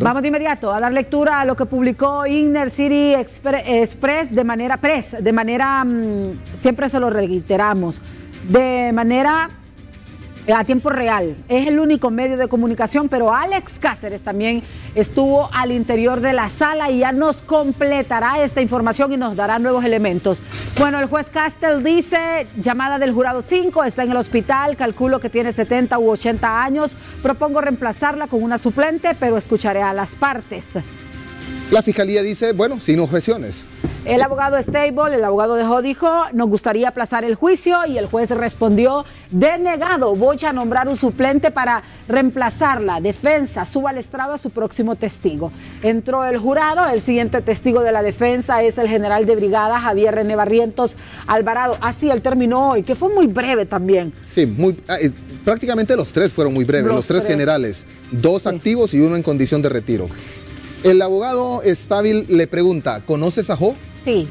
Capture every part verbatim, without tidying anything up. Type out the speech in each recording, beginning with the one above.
Vamos de inmediato a dar lectura a lo que publicó Inner City Express de manera press, de manera, siempre se lo reiteramos, de manera a tiempo real. Es el único medio de comunicación, pero Alex Cáceres también estuvo al interior de la sala y ya nos completará esta información y nos dará nuevos elementos. Bueno, el juez Castel dice, llamada del jurado cinco, está en el hospital, calculo que tiene setenta u ochenta años, propongo reemplazarla con una suplente, pero escucharé a las partes. La fiscalía dice, bueno, sin objeciones. El abogado Stable, el abogado de J O H, dijo, nos gustaría aplazar el juicio y el juez respondió, denegado, voy a nombrar un suplente para reemplazarla, defensa, suba al estrado a su próximo testigo. Entró el jurado, el siguiente testigo de la defensa es el general de brigada Javier René Barrientos Alvarado, así él terminó hoy, que fue muy breve también. Sí, muy, eh, prácticamente los tres fueron muy breves, los, los tres, tres generales, dos sí. activos y uno en condición de retiro. El abogado Stable le pregunta, ¿conoces a J O H? Sí.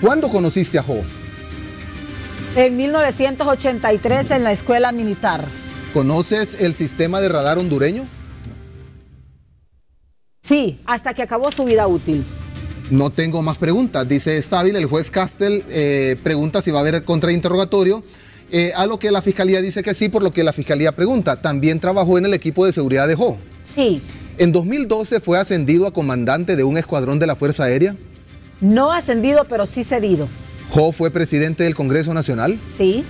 ¿Cuándo conociste a J O H? En mil novecientos ochenta y tres en la escuela militar. ¿Conoces el sistema de radar hondureño? Sí, hasta que acabó su vida útil. No tengo más preguntas, dice Stable. El juez Castel eh, pregunta si va a haber contrainterrogatorio. Eh, a lo que la fiscalía dice que sí, por lo que la fiscalía pregunta. ¿También trabajó en el equipo de seguridad de J O H? Sí. ¿En dos mil doce fue ascendido a comandante de un escuadrón de la Fuerza Aérea? No ascendido, pero sí cedido. ¿J O H fue presidente del Congreso Nacional? Sí.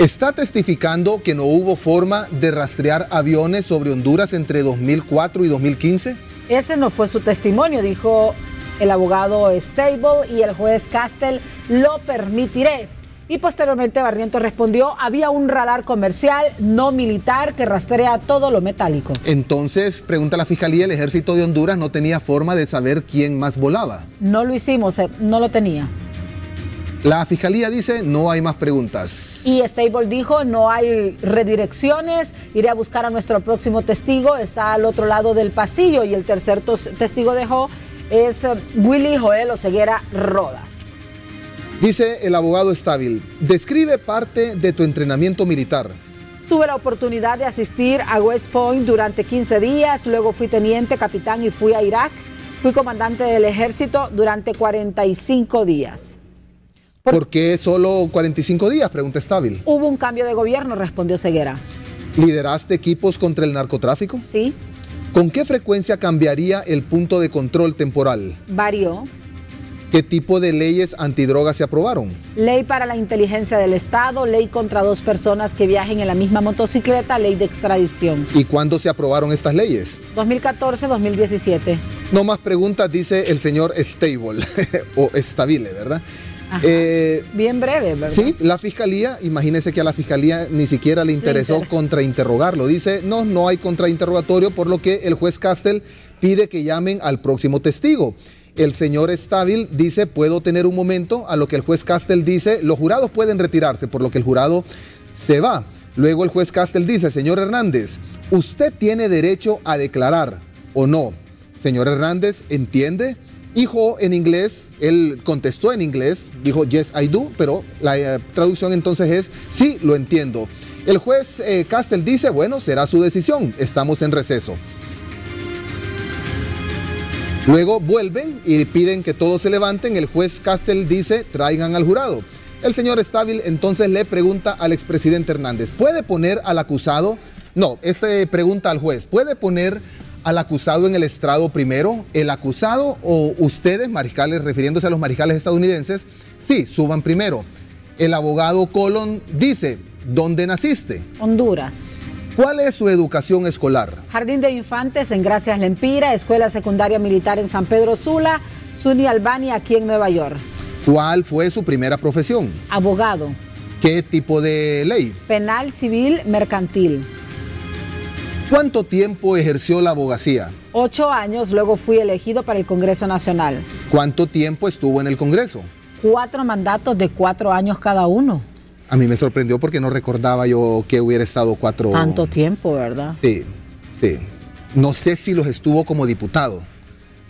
¿Está testificando que no hubo forma de rastrear aviones sobre Honduras entre dos mil cuatro y dos mil quince? Ese no fue su testimonio, dijo el abogado Stable y el juez Castel, lo permitiré. Y posteriormente Barrientos respondió, había un radar comercial, no militar, que rastrea todo lo metálico. Entonces, pregunta la fiscalía, ¿el ejército de Honduras no tenía forma de saber quién más volaba? No lo hicimos, no lo tenía. La fiscalía dice, no hay más preguntas. Y Stable dijo, no hay redirecciones, iré a buscar a nuestro próximo testigo, está al otro lado del pasillo. Y el tercer testigo dejó es Willy Joel Oseguera Rodas. Dice el abogado Stable, describe parte de tu entrenamiento militar. Tuve la oportunidad de asistir a West Point durante quince días, luego fui teniente, capitán y fui a Irak. Fui comandante del ejército durante cuarenta y cinco días. ¿Por, ¿Por qué solo cuarenta y cinco días? Pregunta Stable. Hubo un cambio de gobierno, respondió Ceguera. ¿Lideraste equipos contra el narcotráfico? Sí. ¿Con qué frecuencia cambiaría el punto de control temporal? Varió. ¿Qué tipo de leyes antidrogas se aprobaron? Ley para la inteligencia del Estado, ley contra dos personas que viajen en la misma motocicleta, ley de extradición. ¿Y cuándo se aprobaron estas leyes? dos mil catorce, dos mil diecisiete. No más preguntas, dice el señor Stable, o Stable, ¿verdad? Ajá, eh, bien breve, ¿verdad? Sí, la fiscalía, imagínese que a la fiscalía ni siquiera le interesó le inter... contrainterrogarlo. Dice, no, no hay contrainterrogatorio, por lo que el juez Castel pide que llamen al próximo testigo. El señor Stable dice, puedo tener un momento, a lo que el juez Castel dice, los jurados pueden retirarse, por lo que el jurado se va. Luego el juez Castel dice, señor Hernández, usted tiene derecho a declarar o no. Señor Hernández, ¿entiende? Hijo en inglés, él contestó en inglés, dijo, yes, I do, pero la eh, traducción entonces es, sí, lo entiendo. El juez eh, Castel dice, bueno, será su decisión, estamos en receso. Luego vuelven y piden que todos se levanten. El juez Castel dice, traigan al jurado. El señor Stable entonces le pregunta al expresidente Hernández, ¿puede poner al acusado? No, este pregunta al juez, ¿puede poner al acusado en el estrado primero? ¿El acusado o ustedes, mariscales, refiriéndose a los mariscales estadounidenses? Sí, suban primero. El abogado Colón dice, ¿dónde naciste? Honduras. ¿Cuál es su educación escolar? Jardín de Infantes en Gracias Lempira, Escuela Secundaria Militar en San Pedro Sula, SUNY Albany aquí en Nueva York. ¿Cuál fue su primera profesión? Abogado. ¿Qué tipo de ley? Penal, civil, mercantil. ¿Cuánto tiempo ejerció la abogacía? Ocho años, luego fui elegido para el Congreso Nacional. ¿Cuánto tiempo estuvo en el Congreso? Cuatro mandatos de cuatro años cada uno. A mí me sorprendió porque no recordaba yo que hubiera estado cuatro... Tanto tiempo, ¿verdad? Sí, sí. No sé si los estuvo como diputado,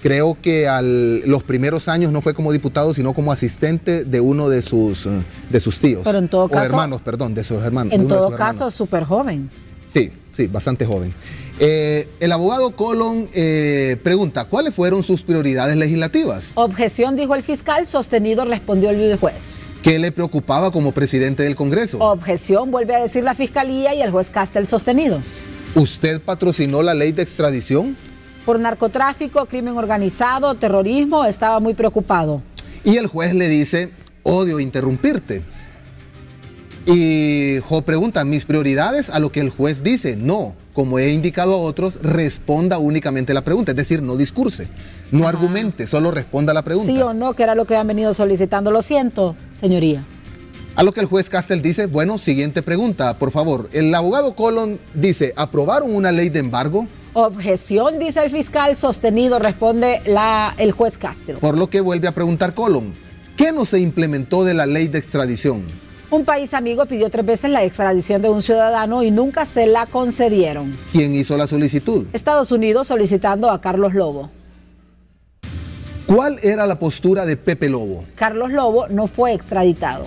Creo que al, los primeros años no fue como diputado, sino como asistente de uno de sus, de sus tíos. Pero en todo caso... O hermanos, perdón, de sus hermanos. En todo caso, súper joven. Sí, sí, bastante joven. Eh, el abogado Colón eh, pregunta, ¿cuáles fueron sus prioridades legislativas? Objeción, dijo el fiscal, sostenido, respondió el juez. ¿Qué le preocupaba como presidente del Congreso? Objeción, vuelve a decir la fiscalía y el juez Casta el sostenido. ¿Usted patrocinó la ley de extradición? Por narcotráfico, crimen organizado, terrorismo, estaba muy preocupado. Y el juez le dice, odio interrumpirte. Y Jo pregunta, ¿mis prioridades? A lo que el juez dice, no, como he indicado a otros, responda únicamente la pregunta, es decir, no discurse, no Ajá. argumente, solo responda la pregunta. Sí o no, que era lo que han venido solicitando, lo siento, señoría. A lo que el juez Castel dice, bueno, siguiente pregunta, por favor. El abogado Colón dice, ¿aprobaron una ley de embargo? Objeción, dice el fiscal, sostenido, responde la, el juez Castro. Por lo que vuelve a preguntar Colón, ¿qué no se implementó de la ley de extradición? Un país amigo pidió tres veces la extradición de un ciudadano y nunca se la concedieron. ¿Quién hizo la solicitud? Estados Unidos, solicitando a Carlos Lobo. ¿Cuál era la postura de Pepe Lobo? Carlos Lobo no fue extraditado.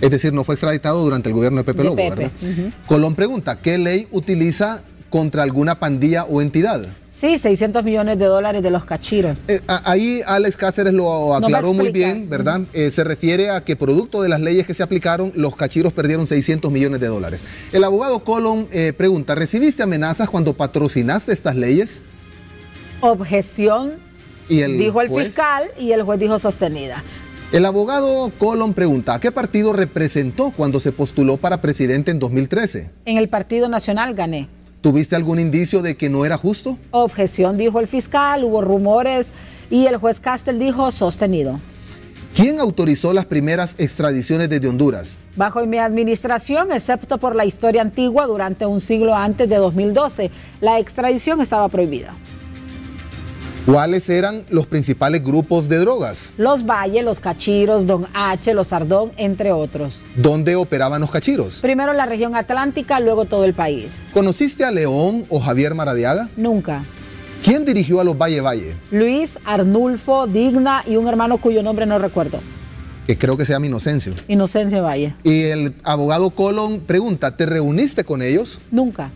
Es decir, no fue extraditado durante el gobierno de Pepe de Lobo, Pepe. ¿Verdad? Uh-huh. Colón pregunta, ¿qué ley utiliza contra alguna pandilla o entidad? Sí, seiscientos millones de dólares de los Cachiros. Eh, ahí Alex Cáceres lo aclaró no muy bien, ¿verdad? Eh, se refiere a que producto de las leyes que se aplicaron, los Cachiros perdieron seiscientos millones de dólares. El abogado Colón eh, pregunta, ¿recibiste amenazas cuando patrocinaste estas leyes? Objeción, ¿Y el dijo el juez? fiscal, y el juez dijo sostenida. El abogado Colón pregunta, ¿a qué partido representó cuando se postuló para presidente en dos mil trece? En el Partido Nacional gané. ¿Tuviste algún indicio de que no era justo? Objeción, dijo el fiscal, hubo rumores y el juez Castel dijo sostenido. ¿Quién autorizó las primeras extradiciones desde Honduras? Bajo mi administración, excepto por la historia antigua, durante un siglo antes de dos mil doce, la extradición estaba prohibida. ¿Cuáles eran los principales grupos de drogas? Los Valle, los Cachiros, Don H, los Ardón, entre otros. ¿Dónde operaban los Cachiros? Primero la región atlántica, luego todo el país. ¿Conociste a León o Javier Maradiaga? Nunca. ¿Quién dirigió a los Valle Valle? Luis, Arnulfo, Digna y un hermano cuyo nombre no recuerdo. Que creo que se llama Inocencio. Inocencio Valle. Y el abogado Colón pregunta, ¿te reuniste con ellos? Nunca.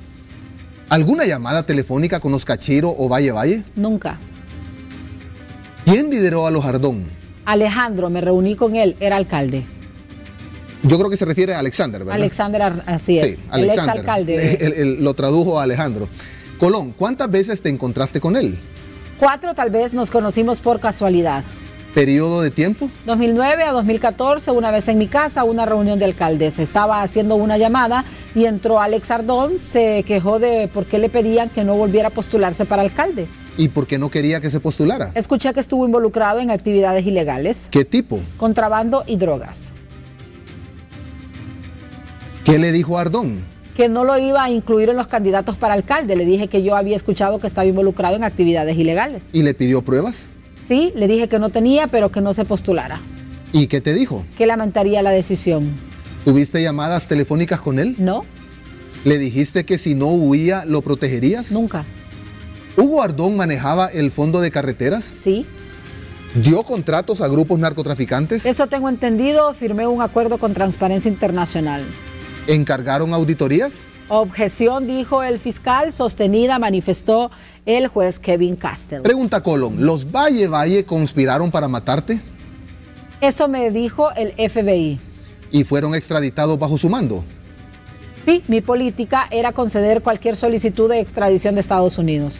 ¿Alguna llamada telefónica con los Cachiros o Valle Valle? Nunca. ¿Quién lideró a los Ardón? Alejandro, me reuní con él, era alcalde. Yo creo que se refiere a Alexander, ¿verdad? Alexander, así es. Sí, Alexander, el exalcalde. Él, él, lo tradujo a Alejandro. Colón, ¿cuántas veces te encontraste con él? Cuatro, tal vez nos conocimos por casualidad. ¿Periodo de tiempo? dos mil nueve a dos mil catorce, una vez en mi casa, una reunión de alcaldes. Estaba haciendo una llamada y entró Alex Ardón, se quejó de por qué le pedían que no volviera a postularse para alcalde. ¿Y por qué no quería que se postulara? Escuché que estuvo involucrado en actividades ilegales. ¿Qué tipo? Contrabando y drogas. ¿Qué le dijo Ardón? Que no lo iba a incluir en los candidatos para alcalde. Le dije que yo había escuchado que estaba involucrado en actividades ilegales. ¿Y le pidió pruebas? Sí, le dije que no tenía, pero que no se postulara. ¿Y qué te dijo? Que lamentaría la decisión. ¿Tuviste llamadas telefónicas con él? No. ¿Le dijiste que si no huía, lo protegerías? Nunca. ¿Hugo Ardón manejaba el fondo de carreteras? Sí. ¿Dio contratos a grupos narcotraficantes? Eso tengo entendido, firmé un acuerdo con Transparencia Internacional. ¿Encargaron auditorías? Objeción, dijo el fiscal, sostenida, manifestó el juez Kevin Castle. Pregunta Colón, ¿los Valle Valle conspiraron para matarte? Eso me dijo el F B I. ¿Y fueron extraditados bajo su mando? Sí, mi política era conceder cualquier solicitud de extradición de Estados Unidos.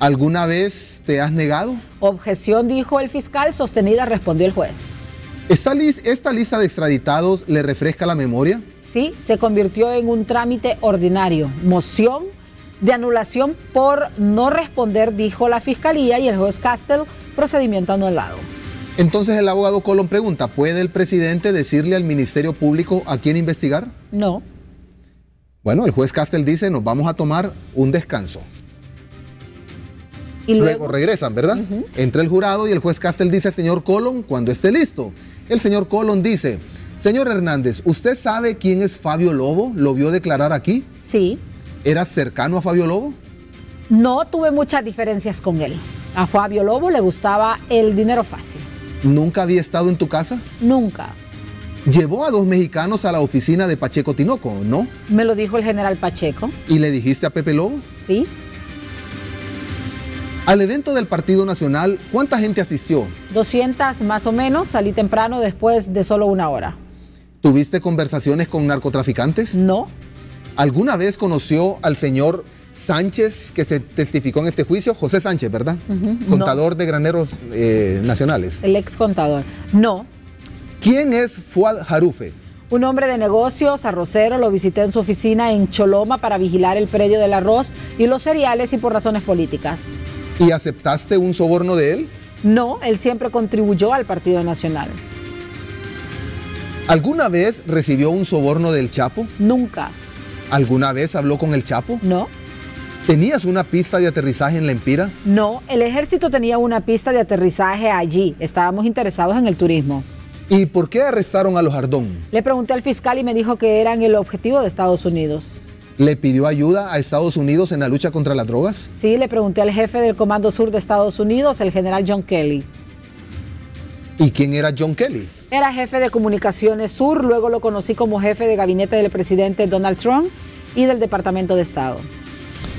¿Alguna vez te has negado? Objeción, dijo el fiscal, sostenida, respondió el juez. ¿Esta, list, esta lista de extraditados le refresca la memoria? Sí, se convirtió en un trámite ordinario. Moción de anulación por no responder, dijo la fiscalía y el juez Castel, procedimiento anulado. Entonces el abogado Colón pregunta, ¿puede el presidente decirle al Ministerio Público a quién investigar? No. Bueno, el juez Castel dice, nos vamos a tomar un descanso. Y luego, luego regresan, ¿verdad? Uh-huh. Entre el jurado y el juez Castel dice, señor Colón, cuando esté listo. El señor Colón dice, señor Hernández, ¿usted sabe quién es Fabio Lobo? ¿Lo vio declarar aquí? Sí. ¿Era cercano a Fabio Lobo? No, tuve muchas diferencias con él. A Fabio Lobo le gustaba el dinero fácil. ¿Nunca había estado en tu casa? Nunca. Llevó a dos mexicanos a la oficina de Pacheco Tinoco, ¿no? Me lo dijo el general Pacheco. ¿Y le dijiste a Pepe Lobo? Sí. Al evento del Partido Nacional, ¿cuánta gente asistió? doscientas más o menos, salí temprano después de solo una hora. ¿Tuviste conversaciones con narcotraficantes? No. ¿Alguna vez conoció al señor Sánchez, que se testificó en este juicio? José Sánchez, ¿verdad? Uh-huh. Contador no. de graneros eh, nacionales. El ex contador. No. ¿Quién es Fuad Jarufe? Un hombre de negocios, arrocero, lo visité en su oficina en Choloma para vigilar el predio del arroz y los cereales y por razones políticas. ¿Y aceptaste un soborno de él? No, él siempre contribuyó al Partido Nacional. ¿Alguna vez recibió un soborno del Chapo? Nunca. ¿Alguna vez habló con el Chapo? No. ¿Tenías una pista de aterrizaje en La Empira? No, el ejército tenía una pista de aterrizaje allí. Estábamos interesados en el turismo. ¿Y por qué arrestaron a los Ardón? Le pregunté al fiscal y me dijo que eran el objetivo de Estados Unidos. ¿Le pidió ayuda a Estados Unidos en la lucha contra las drogas? Sí, le pregunté al jefe del Comando Sur de Estados Unidos, el general John Kelly. ¿Y quién era John Kelly? Era jefe de Comunicaciones Sur, luego lo conocí como jefe de gabinete del presidente Donald Trump y del Departamento de Estado.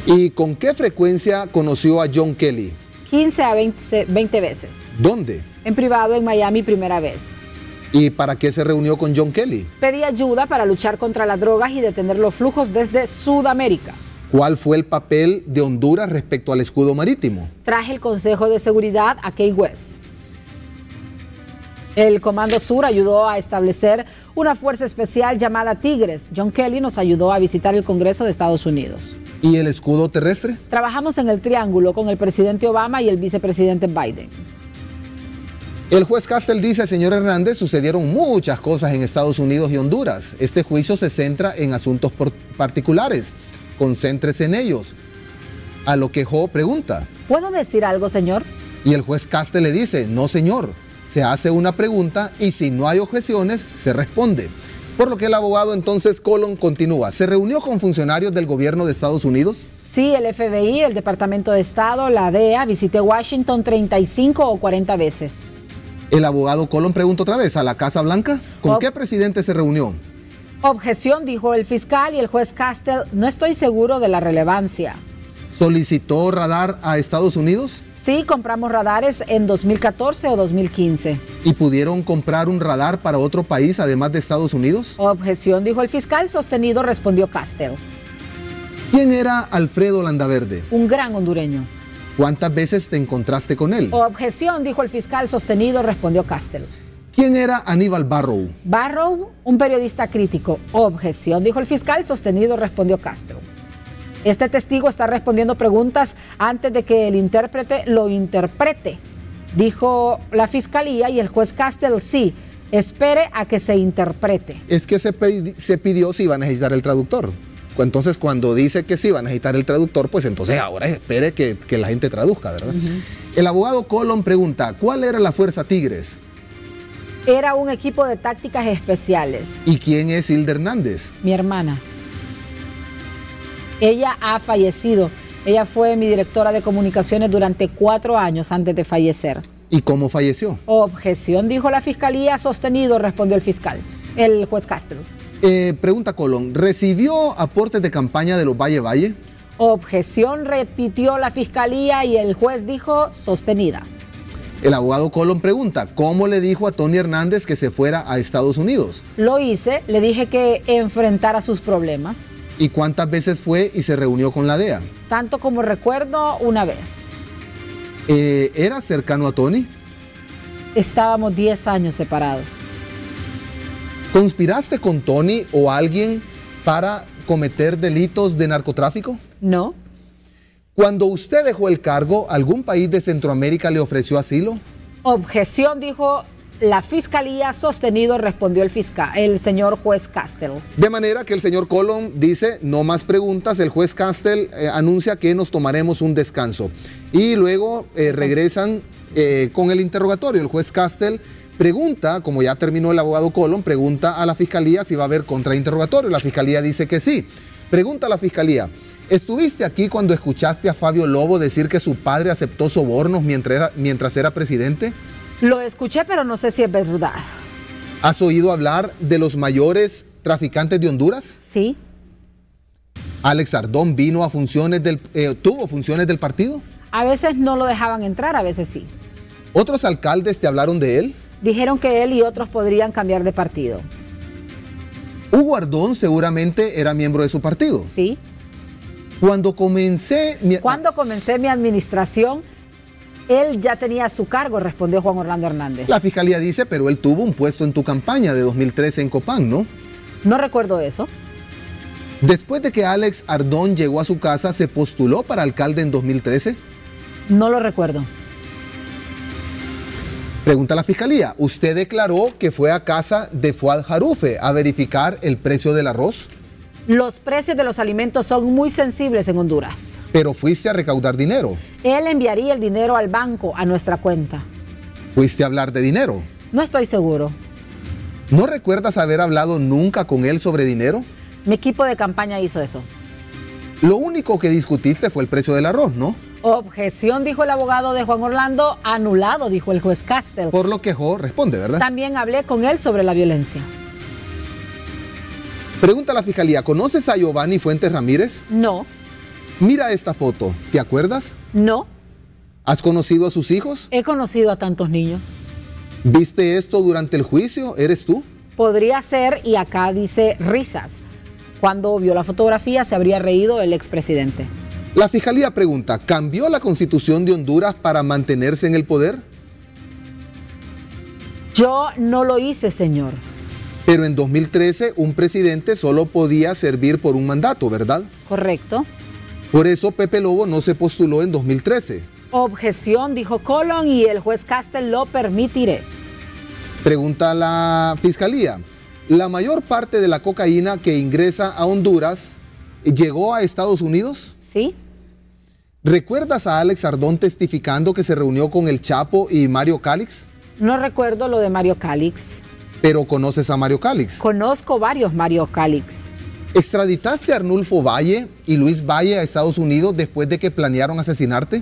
¿Y con qué frecuencia conoció a John Kelly? quince a veinte veces. ¿Dónde? En privado, en Miami, primera vez. ¿Y para qué se reunió con John Kelly? Pedí ayuda para luchar contra las drogas y detener los flujos desde Sudamérica. ¿Cuál fue el papel de Honduras respecto al escudo marítimo? Traje el Consejo de Seguridad a Key West. El Comando Sur ayudó a establecer una fuerza especial llamada Tigres. John Kelly nos ayudó a visitar el Congreso de Estados Unidos. ¿Y el escudo terrestre? Trabajamos en el Triángulo con el presidente Obama y el vicepresidente Biden. El juez Castel dice, señor Hernández, sucedieron muchas cosas en Estados Unidos y Honduras. Este juicio se centra en asuntos particulares. Concéntrese en ellos. A lo que J O pregunta. ¿Puedo decir algo, señor? Y el juez Castel le dice, no, señor. Se hace una pregunta y si no hay objeciones, se responde. Por lo que el abogado entonces Colón continúa. ¿Se reunió con funcionarios del gobierno de Estados Unidos? Sí, el F B I, el Departamento de Estado, la D E A. Visité Washington treinta y cinco o cuarenta veces. El abogado Colón pregunta otra vez, ¿a la Casa Blanca? ¿Con Ob- qué presidente se reunió? Objeción, dijo el fiscal y el juez Castel, no estoy seguro de la relevancia. ¿Solicitó radar a Estados Unidos? Sí, compramos radares en dos mil catorce o dos mil quince. ¿Y pudieron comprar un radar para otro país además de Estados Unidos? Objeción, dijo el fiscal, sostenido, respondió Castel. ¿Quién era Alfredo Landaverde? Un gran hondureño. ¿Cuántas veces te encontraste con él? Objeción, dijo el fiscal, sostenido, respondió Castel. ¿Quién era Aníbal Barrow? Barrow, un periodista crítico. Objeción, dijo el fiscal, sostenido, respondió Castel. Este testigo está respondiendo preguntas antes de que el intérprete lo interprete, dijo la fiscalía y el juez Castel, sí, espere a que se interprete. Es que se, se pidió si iba a necesitar el traductor. Entonces cuando dice que sí van a necesitar el traductor, pues entonces ahora espere que, que la gente traduzca, ¿verdad? Uh-huh. El abogado Colón pregunta, ¿cuál era la Fuerza Tigres? Era un equipo de tácticas especiales. ¿Y quién es Hilda Hernández? Mi hermana. Ella ha fallecido. Ella fue mi directora de comunicaciones durante cuatro años antes de fallecer. ¿Y cómo falleció? Objeción, dijo la fiscalía, sostenido, respondió el fiscal, el juez Castro. Eh, pregunta Colón, ¿recibió aportes de campaña de los Valle Valle? Objeción, repitió la fiscalía y el juez dijo sostenida. El abogado Colón pregunta, ¿cómo le dijo a Tony Hernández que se fuera a Estados Unidos? Lo hice, le dije que enfrentara sus problemas. ¿Y cuántas veces fue y se reunió con la D E A? Tanto como recuerdo, una vez. Eh, ¿Era cercano a Tony? Estábamos diez años separados. ¿Conspiraste con Tony o alguien para cometer delitos de narcotráfico? No. Cuando usted dejó el cargo, ¿algún país de Centroamérica le ofreció asilo? Objeción, dijo la fiscalía, sostenido, respondió el fiscal, el señor juez Castel. De manera que el señor Colón dice, no más preguntas, el juez Castel eh, anuncia que nos tomaremos un descanso. Y luego eh, regresan eh, con el interrogatorio, el juez Castel pregunta, como ya terminó el abogado Colón, pregunta a la fiscalía si va a haber contrainterrogatorio. La fiscalía dice que sí. Pregunta a la fiscalía, ¿Estuviste aquí cuando escuchaste a Fabio Lobo decir que su padre aceptó sobornos mientras era, mientras era presidente? Lo escuché, pero no sé si es verdad. ¿Has oído hablar de los mayores traficantes de Honduras? Sí. ¿Alex Ardón vino a funciones del, eh, tuvo funciones del partido? A veces no lo dejaban entrar, a veces sí. ¿Otros alcaldes te hablaron de él? Dijeron que él y otros podrían cambiar de partido. Hugo Ardón seguramente era miembro de su partido. Sí. Cuando comencé mi... Cuando comencé mi administración, él ya tenía su cargo, respondió Juan Orlando Hernández. La fiscalía dice, pero él tuvo un puesto en tu campaña de dos mil trece en Copán, ¿no? No recuerdo eso. Después de que Alex Ardón llegó a su casa, ¿se postuló para alcalde en dos mil trece? No lo recuerdo. Pregunta la fiscalía, ¿usted declaró que fue a casa de Fuad Jarufe a verificar el precio del arroz? Los precios de los alimentos son muy sensibles en Honduras. ¿Pero fuiste a recaudar dinero? Él enviaría el dinero al banco, a nuestra cuenta. ¿Fuiste a hablar de dinero? No estoy seguro. ¿No recuerdas haber hablado nunca con él sobre dinero? Mi equipo de campaña hizo eso. Lo único que discutiste fue el precio del arroz, ¿no? Objeción, dijo el abogado de Juan Orlando. Anulado, dijo el juez Castel. Por lo que J O H responde, ¿verdad? También hablé con él sobre la violencia. Pregunta a la fiscalía, ¿conoces a Giovanni Fuentes Ramírez? No. Mira esta foto, ¿te acuerdas? No. ¿Has conocido a sus hijos? He conocido a tantos niños. ¿Viste esto durante el juicio? ¿Eres tú? Podría ser, y acá dice risas. Cuando vio la fotografía se habría reído el expresidente. La fiscalía pregunta, ¿cambió la constitución de Honduras para mantenerse en el poder? Yo no lo hice, señor. Pero en dos mil trece un presidente solo podía servir por un mandato, ¿verdad? Correcto. Por eso Pepe Lobo no se postuló en dos mil trece. Objeción, dijo Colón, y el juez Castel lo permitiré. Pregunta la fiscalía, ¿la mayor parte de la cocaína que ingresa a Honduras llegó a Estados Unidos? Sí. ¿Recuerdas a Alex Ardón testificando que se reunió con el Chapo y Mario Cálix? No recuerdo lo de Mario Cálix. ¿Pero conoces a Mario Cálix? Conozco varios Mario Cálix. ¿Extraditaste a Arnulfo Valle y Luis Valle a Estados Unidos después de que planearon asesinarte?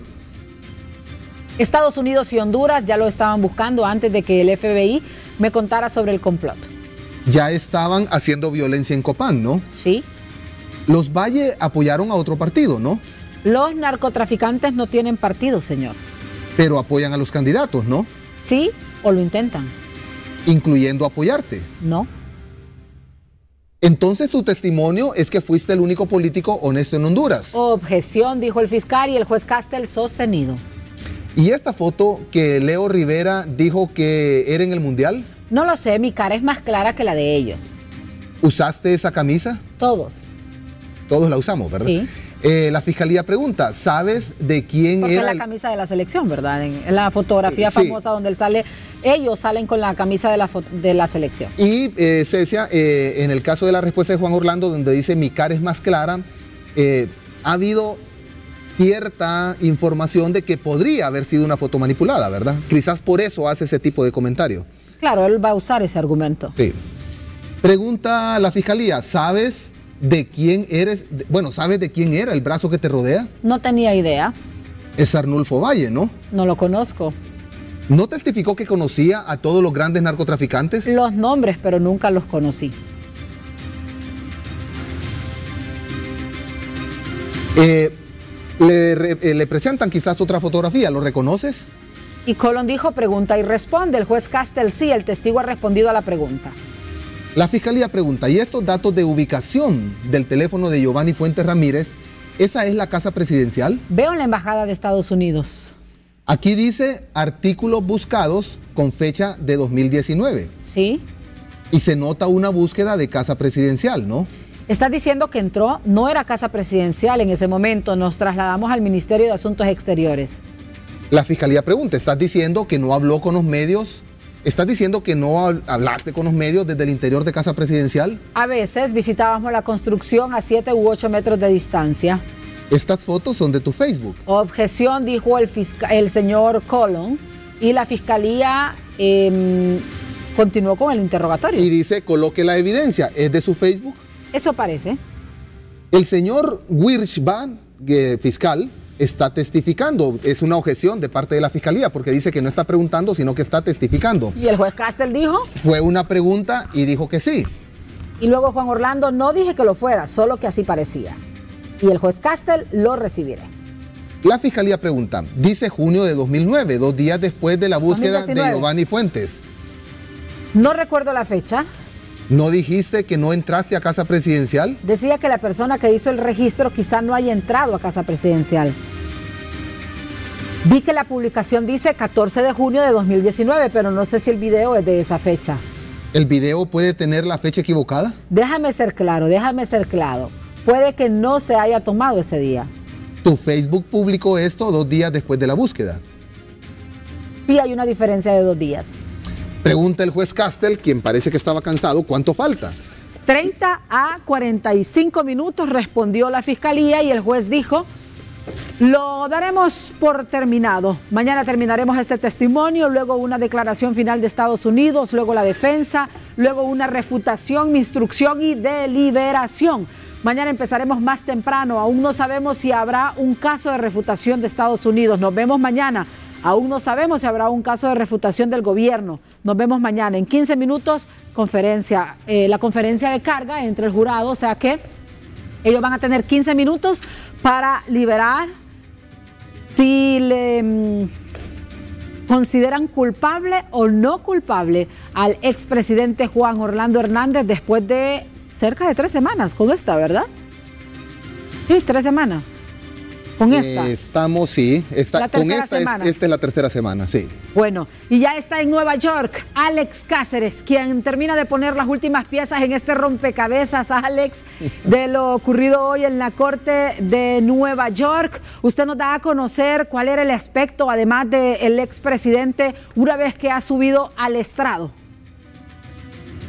Estados Unidos y Honduras ya lo estaban buscando antes de que el F B I me contara sobre el complot. Ya estaban haciendo violencia en Copán, ¿no? Sí. Los Valle apoyaron a otro partido, ¿no? Los narcotraficantes no tienen partido, señor. Pero apoyan a los candidatos, ¿no? Sí, o lo intentan. ¿Incluyendo apoyarte? No. Entonces tu testimonio es que fuiste el único político honesto en Honduras. Objeción, dijo el fiscal, y el juez Castel sostenido. ¿Y esta foto que Leo Rivera dijo que era en el Mundial? No lo sé, mi cara es más clara que la de ellos. ¿Usaste esa camisa? Todos. Todos la usamos, ¿verdad? Sí. Eh, la fiscalía pregunta, ¿sabes de quién Porque era? Porque es la camisa de la selección, ¿verdad? En, en la fotografía sí. famosa donde él sale, ellos salen con la camisa de la, de la selección. Y, eh, Cecia, eh, en el caso de la respuesta de Juan Orlando, donde dice, mi cara es más clara, eh, ha habido cierta información de que podría haber sido una foto manipulada, ¿verdad? Quizás por eso hace ese tipo de comentario. Claro, él va a usar ese argumento. Sí. Pregunta a la fiscalía, ¿sabes... ¿De quién eres? Bueno, ¿sabes de quién era el brazo que te rodea? No tenía idea. Es Arnulfo Valle, ¿no? No lo conozco. ¿No testificó que conocía a todos los grandes narcotraficantes? Los nombres, pero nunca los conocí. Eh, le, eh, le presentan quizás otra fotografía, ¿lo reconoces? Y Colón dijo, pregunta y responde. El juez Castel sí, el testigo ha respondido a la pregunta. La fiscalía pregunta, ¿y estos datos de ubicación del teléfono de Giovanni Fuentes Ramírez, esa es la casa presidencial? Veo en la embajada de Estados Unidos. Aquí dice artículos buscados con fecha de dos mil diecinueve. Sí. Y se nota una búsqueda de casa presidencial, ¿no? Estás diciendo que entró, no era casa presidencial en ese momento, nos trasladamos al Ministerio de Asuntos Exteriores. La fiscalía pregunta, ¿estás diciendo que no habló con los medios? ¿Estás diciendo que no hablaste con los medios desde el interior de casa presidencial? A veces visitábamos la construcción a siete u ocho metros de distancia. Estas fotos son de tu Facebook. Objeción, dijo el, el señor Colón, y la fiscalía eh, continuó con el interrogatorio. Y dice, coloque la evidencia, ¿es de su Facebook? Eso parece. El señor Wirschbahn, eh, fiscal, está testificando. Es una objeción de parte de la fiscalía porque dice que no está preguntando, sino que está testificando. ¿Y el juez Castel dijo? Fue una pregunta y dijo que sí. Y luego Juan Orlando, no dije que lo fuera, solo que así parecía. Y el juez Castel lo recibirá. La fiscalía pregunta, dice junio de dos mil nueve, dos días después de la búsqueda dos mil diecinueve. De Giovanni Fuentes. No recuerdo la fecha. ¿No dijiste que no entraste a Casa Presidencial? Decía que la persona que hizo el registro quizá no haya entrado a Casa Presidencial. Vi que la publicación dice catorce de junio de dos mil diecinueve, pero no sé si el video es de esa fecha. ¿El video puede tener la fecha equivocada? Déjame ser claro, déjame ser claro. Puede que no se haya tomado ese día. ¿Tu Facebook publicó esto dos días después de la búsqueda? Sí, hay una diferencia de dos días. Pregunta el juez Castel, quien parece que estaba cansado, ¿cuánto falta? treinta a cuarenta y cinco minutos, respondió la fiscalía y el juez dijo, lo daremos por terminado. Mañana terminaremos este testimonio, luego una declaración final de Estados Unidos, luego la defensa, luego una refutación, instrucción y deliberación. Mañana empezaremos más temprano, aún no sabemos si habrá un caso de refutación de Estados Unidos. Nos vemos mañana. Aún no sabemos si habrá un caso de refutación del gobierno. Nos vemos mañana. En quince minutos, conferencia, eh, la conferencia de carga entre el jurado. O sea que ellos van a tener quince minutos para liberar si le mmm, consideran culpable o no culpable al expresidente Juan Orlando Hernández después de cerca de tres semanas con esta, ¿verdad? Sí, tres semanas. Con esta. Estamos, sí. Esta, con esta es, esta es la tercera semana, sí. Bueno, y ya está en Nueva York Alex Cáceres, quien termina de poner las últimas piezas en este rompecabezas, Alex, de lo ocurrido hoy en la Corte de Nueva York. Usted nos da a conocer cuál era el aspecto, además del expresidente, una vez que ha subido al estrado.